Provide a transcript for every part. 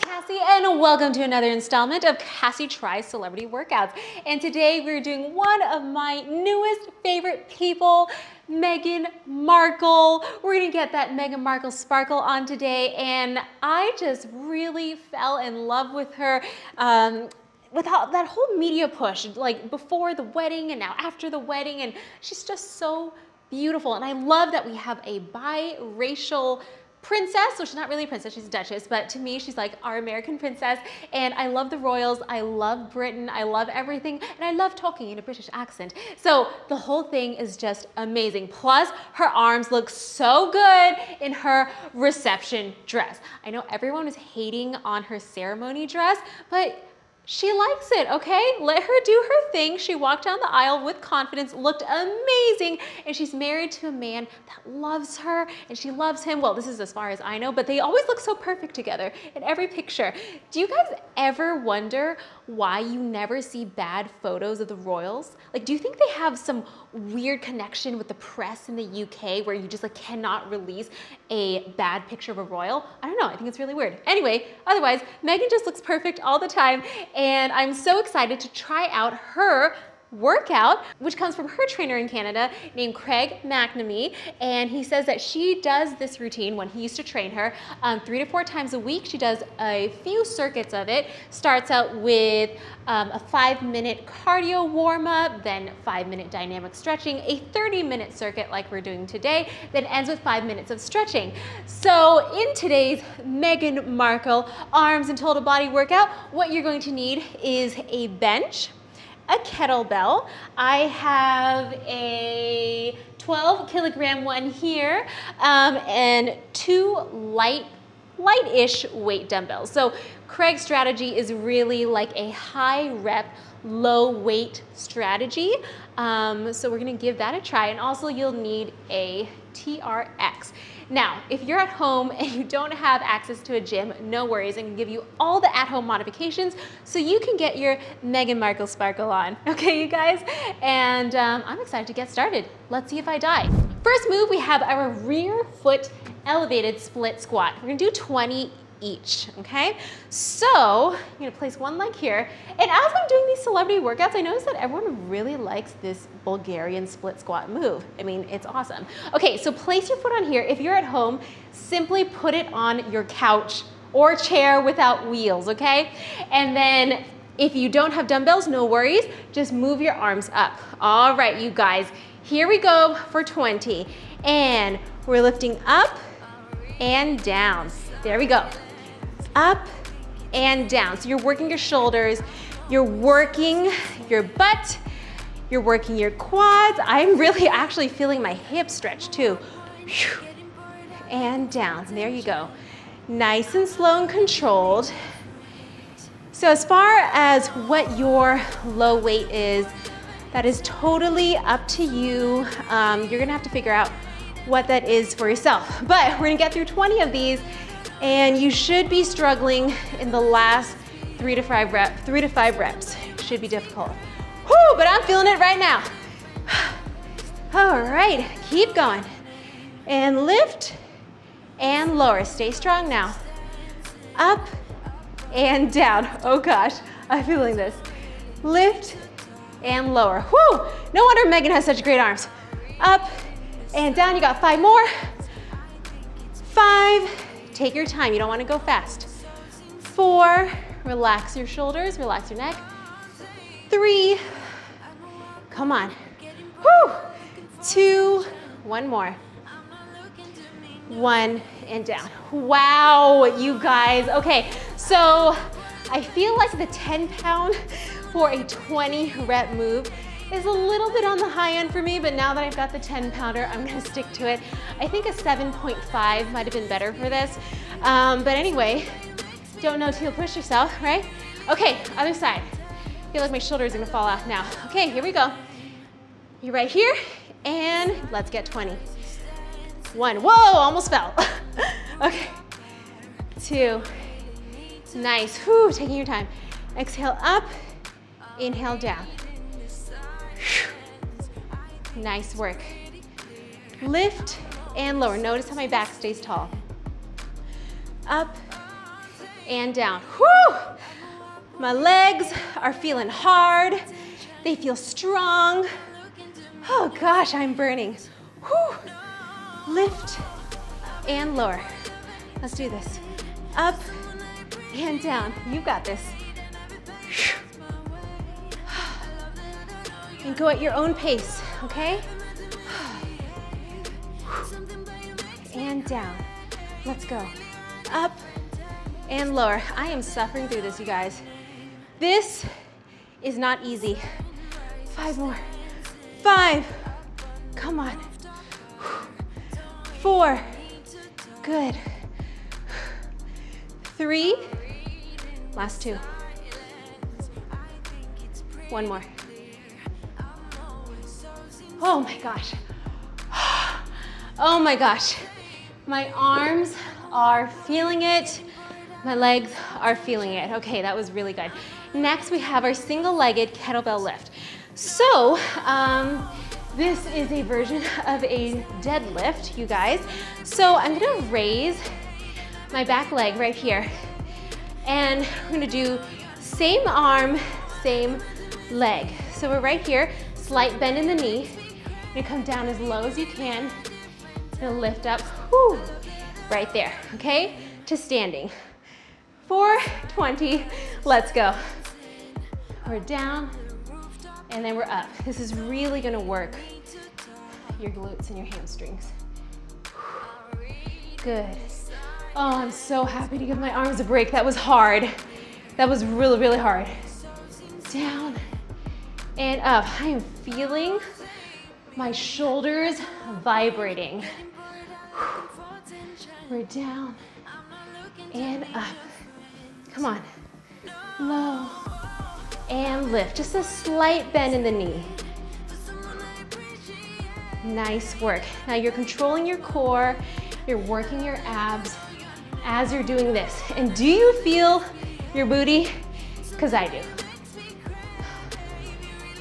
Cassie, and welcome to another installment of Cassie Tries Celebrity Workouts. And today we're doing one of my newest favorite people, Meghan Markle. We're gonna get that Meghan Markle sparkle on today, and I just really fell in love with her. With that whole media push, like before the wedding and now after the wedding, and she's just so beautiful. And I love that we have a biracial princess. So she's not really a princess, she's a duchess, but to me, she's like our American princess. And I love the royals, I love Britain, I love everything, and I love talking in a British accent. So the whole thing is just amazing. Plus, her arms look so good in her reception dress. I know everyone was hating on her ceremony dress, but she likes it, okay? Let her do her thing. She walked down the aisle with confidence, looked amazing, and she's married to a man that loves her and she loves him. Well, this is as far as I know, but they always look so perfect together in every picture. Do you guys ever wonder why you never see bad photos of the royals? Like, do you think they have some weird connection with the press in the UK where you just like cannot release a bad picture of a royal? I don't know, I think it's really weird. Anyway, otherwise, Meghan just looks perfect all the time. And I'm so excited to try out her workout, which comes from her trainer in Canada named Craig McNamee. And he says that she does this routine when he used to train her 3 to 4 times a week. She does a few circuits of it, starts out with a 5-minute cardio warm-up, then 5-minute dynamic stretching, a 30-minute circuit like we're doing today, then ends with 5 minutes of stretching. So in today's Meghan Markle arms and total body workout, what you're going to need is a bench, a kettlebell. I have a 12-kilogram one here, and 2 light-ish weight dumbbells. So Craig's strategy is really like a high rep, low weight strategy. So we're gonna give that a try. And also you'll need a TRX. Now, if you're at home and you don't have access to a gym, no worries. I can give you all the at-home modifications so you can get your Meghan Markle sparkle on. Okay, you guys? And I'm excited to get started. Let's see if I die. First move, we have our rear foot elevated split squat. We're gonna do 20 each, okay? So I'm gonna place one leg here. And as I'm doing these celebrity workouts, I notice that everyone really likes this Bulgarian split squat move. I mean, it's awesome. Okay, so place your foot on here. If you're at home, simply put it on your couch or chair without wheels, okay? And then if you don't have dumbbells, no worries, just move your arms up. All right, you guys, here we go for 20. And we're lifting up and down. There we go. Up and down. So you're working your shoulders, you're working your butt, you're working your quads. I'm really actually feeling my hip stretch too. And down, there you go. Nice and slow and controlled. So as far as what your low weight is, that is totally up to you. You're gonna have to figure out what that is for yourself. But we're gonna get through 20 of these, and you should be struggling in the last 3 to 5 reps. It should be difficult. Whoo, but I'm feeling it right now. All right, keep going. And lift and lower, stay strong now. Up and down, oh gosh, I'm feeling this. Lift and lower, whoo. No wonder Meghan has such great arms. Up and down, you got 5 more. 5. Take your time, you don't want to go fast. 4, relax your shoulders, relax your neck. 3, come on. Whew. 2, 1 more. 1 and down. Wow, you guys. Okay, so I feel like the 10-pound for a 20-rep move is a little bit on the high end for me, but now that I've got the 10-pounder, I'm gonna stick to it. I think a 7.5 might have been better for this. But anyway, don't know till you push yourself, right? Okay, other side. I feel like my shoulder's gonna fall off now. Okay, here we go. You're right here, and let's get 20. 1, whoa, almost fell. Okay, 2, nice, whew, taking your time. Exhale up, inhale down. Nice work. Lift and lower. Notice how my back stays tall. Up and down. Whew! My legs are feeling hard. They feel strong. Oh gosh, I'm burning. Whew. Lift and lower. Let's do this. Up and down. You got this. And go at your own pace, okay? And down. Let's go. Up and lower. I am suffering through this, you guys. This is not easy. 5 more. 5. Come on. 4. Good. 3. Last 2. 1 more. Oh my gosh. Oh my gosh. My arms are feeling it. My legs are feeling it. Okay, that was really good. Next, we have our single-legged kettlebell lift. So, this is a version of a deadlift, you guys. So I'm gonna raise my back leg right here. And we're gonna do same arm, same leg. So we're right here, slight bend in the knee. You're gonna come down as low as you can. Gonna lift up, whoo, right there, okay? To standing. 420, let's go. We're down, and then we're up. This is really gonna work your glutes and your hamstrings. Good. Oh, I'm so happy to give my arms a break. That was hard. That was really, really hard. Down and up. I am feeling my shoulders vibrating. We're down and up. Come on. Low and lift. Just a slight bend in the knee. Nice work. Now you're controlling your core. You're working your abs as you're doing this. And do you feel your booty? Because I do.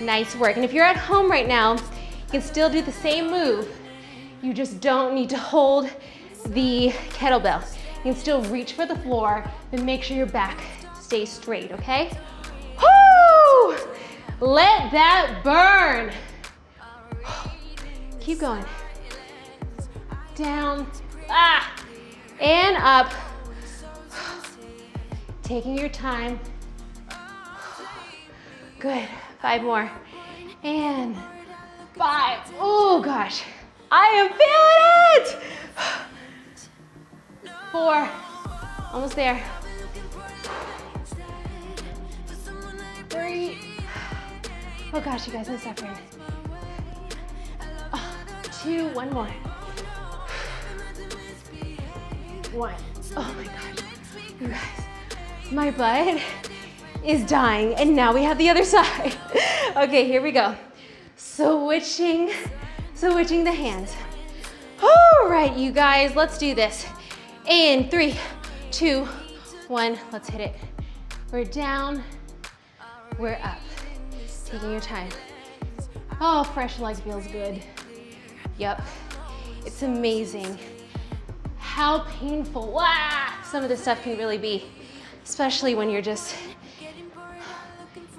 Nice work. And if you're at home right now, you can still do the same move. You just don't need to hold the kettlebell. You can still reach for the floor, but make sure your back stays straight, okay? Woo! Let that burn. Keep going. Down, and up. Taking your time. Good, 5 more. And 5, oh gosh. I am feeling it! 4, almost there. 3, oh gosh, you guys, I'm suffering. 2, 1 more. 1, oh my gosh. You guys, my butt is dying, and now we have the other side. Okay, here we go. Switching the hands. All right, you guys, let's do this. In 3, 2, 1, let's hit it. We're down, we're up. Taking your time. Oh, fresh leg feels good. Yep, it's amazing how painful some of this stuff can really be, especially when you're just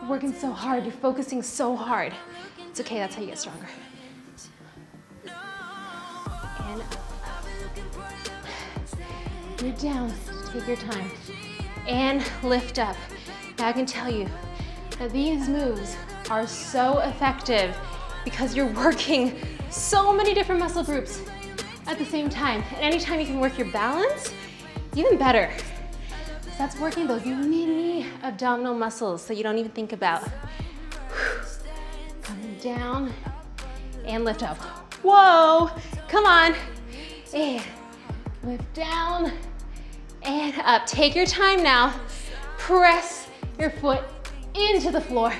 working so hard, you're focusing so hard. It's okay, that's how you get stronger. And up. You're down, take your time, and lift up. Now I can tell you that these moves are so effective because you're working so many different muscle groups at the same time. And anytime you can work your balance, even better. So that's working those mini abdominal muscles that you don't even think about. Coming down and lift up. Whoa, come on. And lift down. And up. Take your time now. Press your foot into the floor.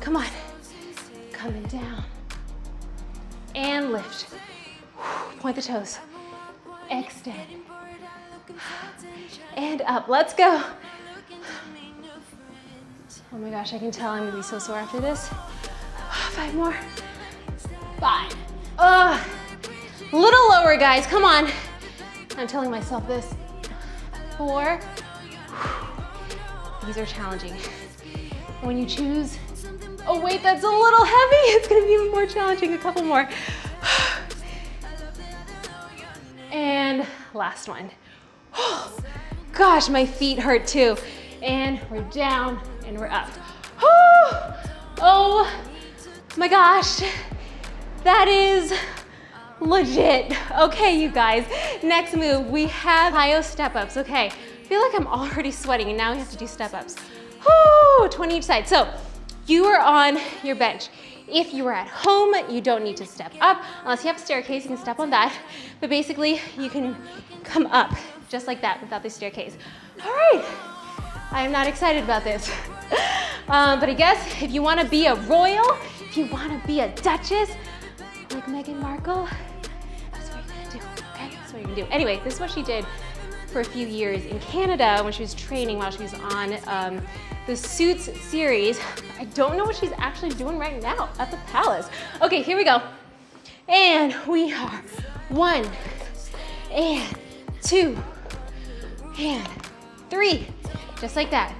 Come on. Coming down. And lift. Point the toes. Extend. And up. Let's go. Oh my gosh, I can tell I'm gonna be so sore after this. 5 more. 5. Little lower, guys. Come on. I'm telling myself this. 4. These are challenging. When you choose a weight that's a little heavy, it's gonna be even more challenging. A couple more. And last one. Oh, gosh, my feet hurt too. And we're down and we're up. Oh, oh my gosh, that is legit. Okay, you guys, next move, we have high step-ups. Okay, I feel like I'm already sweating and now we have to do step-ups. Oh, 20 each side. So you are on your bench. If you are at home, you don't need to step up. Unless you have a staircase, you can step on that. But basically, you can come up just like that without the staircase. All right, I am not excited about this. But I guess if you wanna be a royal, if you wanna be a duchess, like Meghan Markle, that's what you're gonna do, okay? That's what you're gonna do. Anyway, this is what she did for a few years in Canada when she was training while she was on the Suits series. I don't know what she's actually doing right now at the palace. Okay, here we go. And we are 1 and 2 and 3. Just like that.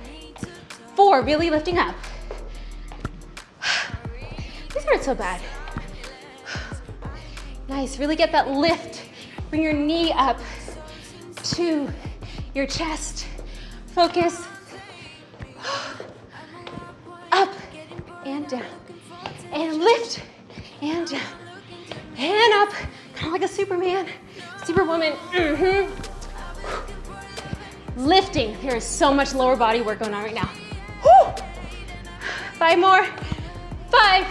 4, really lifting up. These aren't so bad. Nice, really get that lift. Bring your knee up to your chest. Focus. Up and down. And lift and down. And up, kind of like a Superman, Superwoman. Mm-hmm. Lifting, there is so much lower body work going on right now. Whew. 5 more, 5,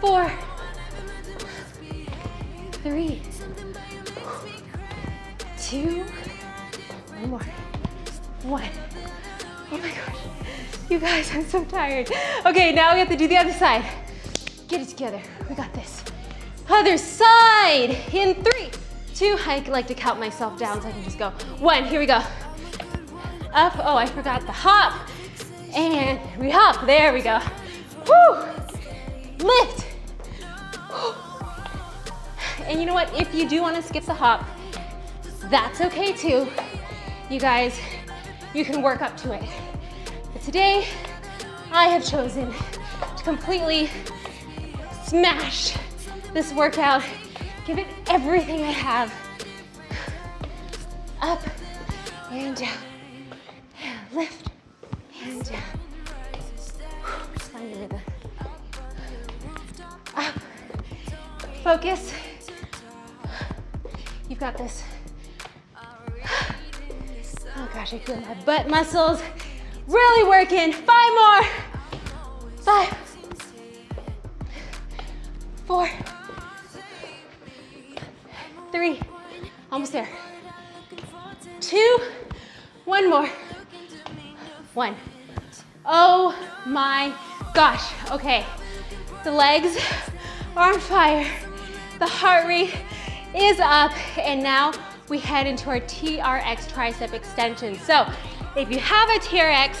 4, 3, 2, 1 more, 1. Oh my gosh, you guys, I'm so tired. Okay, now we have to do the other side. Get it together, we got this. Other side, in 3, 2, I like to count myself down so I can just go. 1, here we go. Up, oh, I forgot the hop. And we hop, there we go. Woo, lift. And you know what, if you do wanna skip the hop, that's okay too, you guys. You can work up to it. But today, I have chosen to completely smash this workout, give it everything I have. Up and down, and lift and down. Find your rhythm. Up, focus. You've got this. Oh gosh, I feel my butt muscles really working. 5 more. 5, 4, 3, almost there. 2, 1 more. 1. Oh my gosh. Okay, the legs are on fire. The heart rate is up, and now we head into our TRX tricep extension. So if you have a TRX,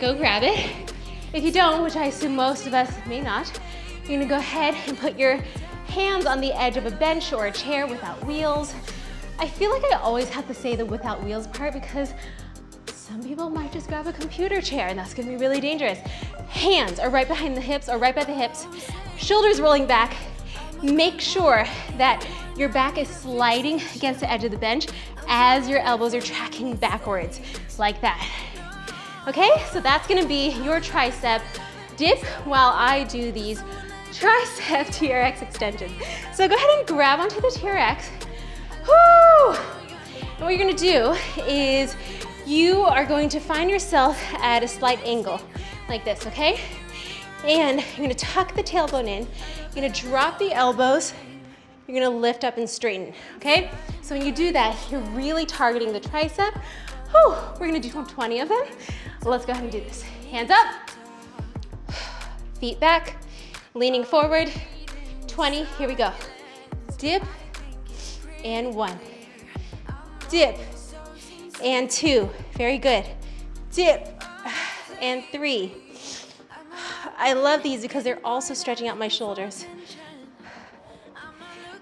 go grab it. If you don't, which I assume most of us may not, you're gonna go ahead and put your hands on the edge of a bench or a chair without wheels. I feel like I always have to say the without wheels part because some people might just grab a computer chair and that's gonna be really dangerous. Hands are right behind the hips or right by the hips, shoulders rolling back. Make sure that your back is sliding against the edge of the bench as your elbows are tracking backwards, like that. Okay, so that's gonna be your tricep dip while I do these tricep TRX extensions. So go ahead and grab onto the TRX. Woo! And what you're gonna do is you are going to find yourself at a slight angle, like this, okay? And you're gonna tuck the tailbone in, you're gonna drop the elbows, you're gonna lift up and straighten, okay? So when you do that, you're really targeting the tricep. Whew, we're gonna do 20 of them. Let's go ahead and do this. Hands up, feet back, leaning forward, 20, here we go. Dip, and 1. Dip, and 2, very good. Dip, and 3. I love these because they're also stretching out my shoulders.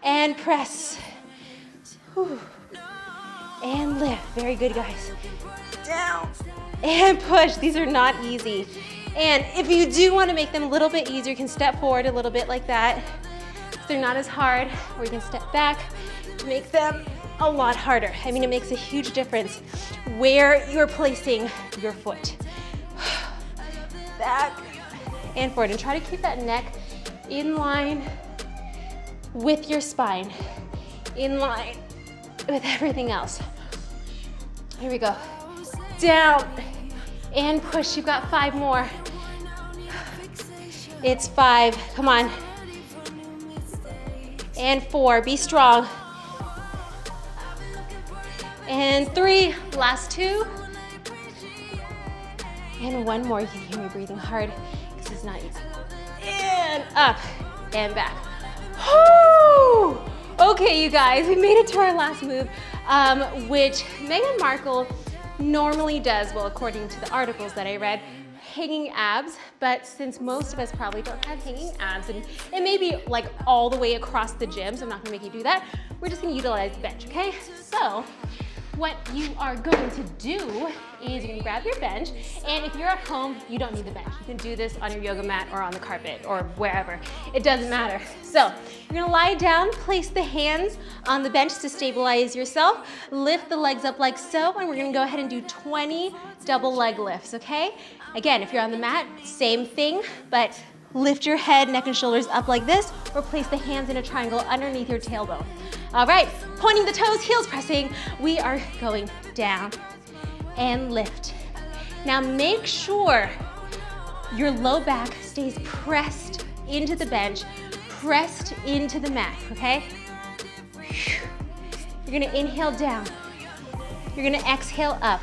And press. Whew. and lift. Very good, guys. Down and push. These are not easy. And if you do want to make them a little bit easier, you can step forward a little bit like that. They're not as hard, or you can step back to make them a lot harder. I mean, it makes a huge difference where you're placing your foot. Back and forward. And try to keep that neck in line with your spine, in line with everything else. Here we go. Down and push. You've got 5 more. It's 5. Come on. And 4. Be strong. And 3. Last 2. And 1 more. You can hear me breathing hard because it's not easy. And up and back. Woo! Okay, you guys, we made it to our last move, which Meghan Markle normally does, well, according to the articles that I read, hanging abs, but since most of us probably don't have hanging abs, and it may be like all the way across the gym, so I'm not gonna make you do that. We're just gonna utilize bench, okay? So what you are going to do is you're gonna grab your bench, and if you're at home, you don't need the bench. You can do this on your yoga mat or on the carpet or wherever. It doesn't matter. So you're gonna lie down, place the hands on the bench to stabilize yourself, lift the legs up like so, and we're gonna go ahead and do 20 double leg lifts, okay? Again, if you're on the mat, same thing, but lift your head, neck, and shoulders up like this, or place the hands in a triangle underneath your tailbone. All right, pointing the toes, heels pressing. We are going down and lift. Now make sure your low back stays pressed into the bench, pressed into the mat, okay? You're gonna inhale down. You're gonna exhale up.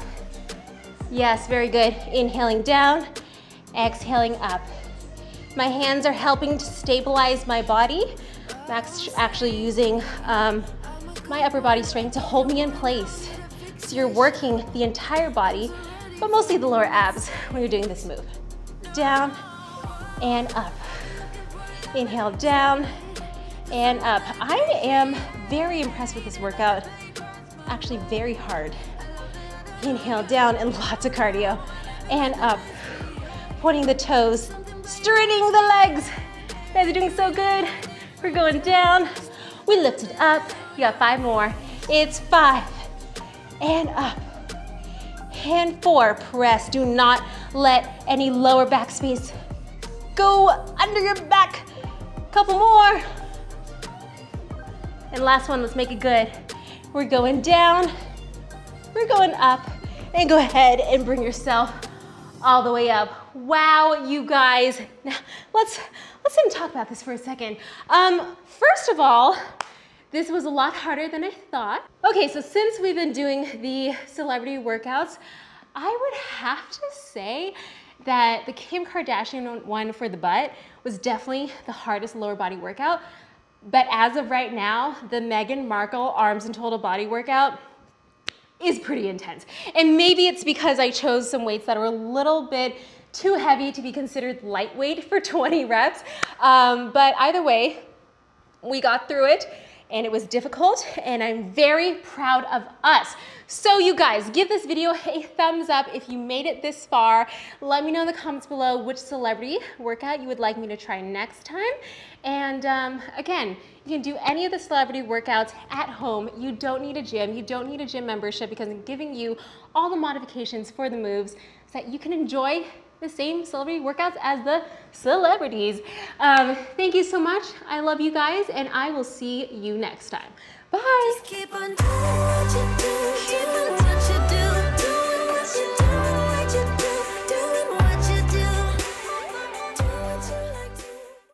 Yes, very good. Inhaling down, exhaling up. My hands are helping to stabilize my body. I'm actually using my upper body strength to hold me in place. So you're working the entire body, but mostly the lower abs when you're doing this move. Down and up. Inhale down and up. I am very impressed with this workout. Actually very hard. Inhale down and lots of cardio. And up. Pointing the toes. Straightening the legs. You guys are doing so good. We're going down. We lifted up. You got 5 more. It's 5. And up. And 4. Press. Do not let any lower back space go under your back. Couple more. And last one. Let's make it good. We're going down. We're going up. And go ahead and bring yourself all the way up. Wow, you guys. Now, let's even talk about this for a second. First of all, this was a lot harder than I thought. Okay, so since we've been doing the celebrity workouts, I would have to say that the Kim Kardashian one for the butt was definitely the hardest lower body workout. But as of right now, the Meghan Markle arms and total body workout is pretty intense. And maybe it's because I chose some weights that are a little bit too heavy to be considered lightweight for 20 reps. But either way, we got through it and it was difficult, and I'm very proud of us. So you guys, give this video a thumbs up if you made it this far. Let me know in the comments below which celebrity workout you would like me to try next time. And again, you can do any of the celebrity workouts at home. You don't need a gym. You don't need a gym membership because I'm giving you all the modifications for the moves so that you can enjoy the same celebrity workouts as the celebrities. Thank you so much. I love you guys, and I will see you next time. Bye.